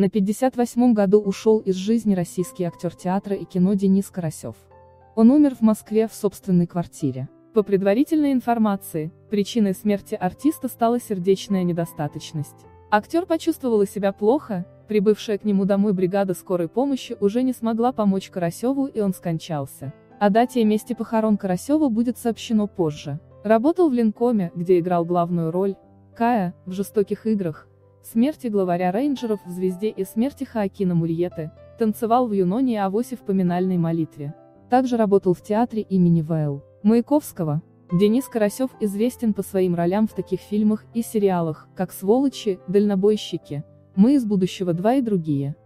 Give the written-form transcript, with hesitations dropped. На 58-м году ушел из жизни российский актер театра и кино Денис Карасев. Он умер в Москве в собственной квартире. По предварительной информации, причиной смерти артиста стала сердечная недостаточность. Актер почувствовала себя плохо, прибывшая к нему домой бригада скорой помощи уже не смогла помочь Карасеву, и он скончался. О дате и месте похорон Карасева будет сообщено позже. Работал в Линкоме, где играл главную роль Кая в «Жестоких играх», смерти главаря рейнджеров в «Звезде» и смерти Хоакина Мурьеты, танцевал в «Юноне и Авосе» в поминальной молитве. Также работал в Театре имени Вл. Маяковского. Денис Карасев известен по своим ролям в таких фильмах и сериалах, как «Сволочи», «Дальнобойщики», «Мы из будущего два» и другие.